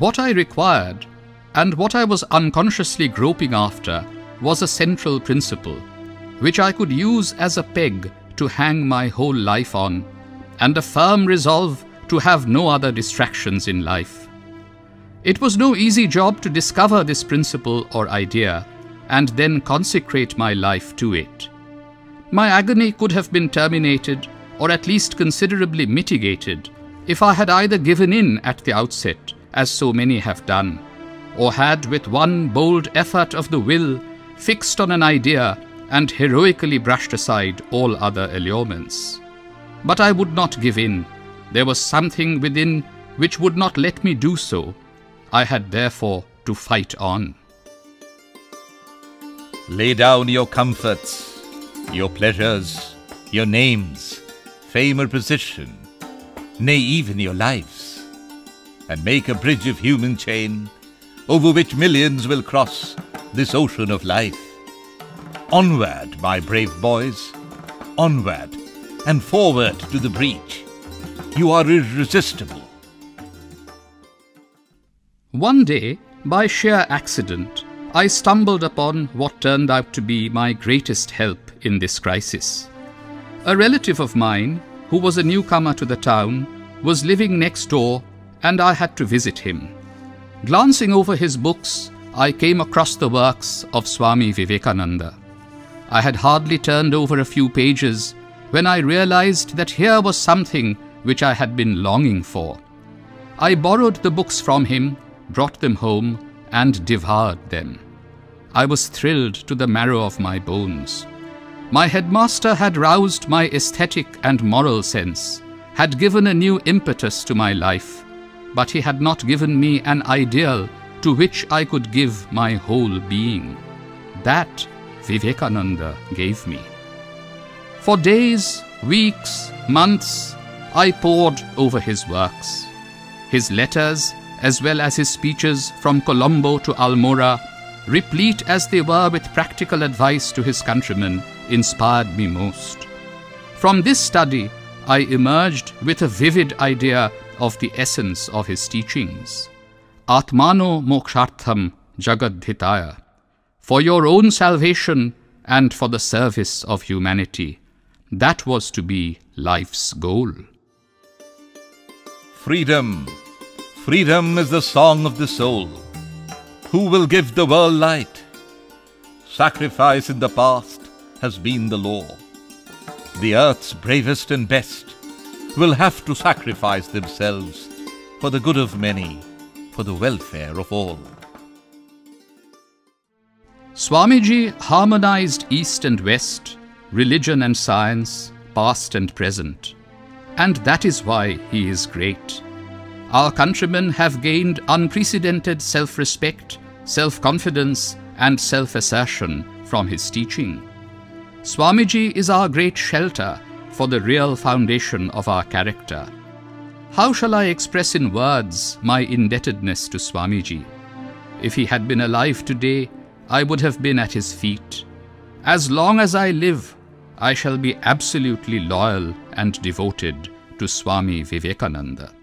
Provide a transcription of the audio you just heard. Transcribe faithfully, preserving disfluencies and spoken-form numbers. What I required, and what I was unconsciously groping after, was a central principle, which I could use as a peg to hang my whole life on, and a firm resolve to have no other distractions in life. It was no easy job to discover this principle or idea, and then consecrate my life to it. My agony could have been terminated, or at least considerably mitigated, if I had either given in at the outset, as so many have done, or had with one bold effort of the will fixed on an idea and heroically brushed aside all other allurements. But I would not give in. There was something within which would not let me do so. I had therefore to fight on. Lay down your comforts, your pleasures, your names, fame or position, nay even your lives, and make a bridge of human chain over which millions will cross this ocean of life. Onward, my brave boys, onward and forward to the breach. You are irresistible. One day, by sheer accident, I stumbled upon what turned out to be my greatest help in this crisis. A relative of mine, who was a newcomer to the town, was living next door, and I had to visit him. Glancing over his books, I came across the works of Swami Vivekananda. I had hardly turned over a few pages when I realized that here was something which I had been longing for. I borrowed the books from him, brought them home, and devoured them. I was thrilled to the marrow of my bones. My headmaster had roused my aesthetic and moral sense, had given a new impetus to my life, but he had not given me an ideal to which I could give my whole being. That Vivekananda gave me. For days, weeks, months, I pored over his works. His letters, as well as his speeches from Colombo to Almora, replete as they were with practical advice to his countrymen, inspired me most. From this study, I emerged with a vivid idea of the essence of his teachings. Atmano mokshartham jagad hitaya. For your own salvation and for the service of humanity. That was to be life's goal. Freedom. Freedom is the song of the soul. Who will give the world light? Sacrifice in the past has been the law. The earth's bravest and best will have to sacrifice themselves for the good of many, for the welfare of all. Swamiji harmonized East and West, religion and science, past and present. And that is why he is great. Our countrymen have gained unprecedented self-respect, self-confidence, and self-assertion from his teaching. Swamiji is our great shelter for the real foundation of our character. How shall I express in words my indebtedness to Swamiji? If he had been alive today, I would have been at his feet. As long as I live, I shall be absolutely loyal and devoted to Swami Vivekananda.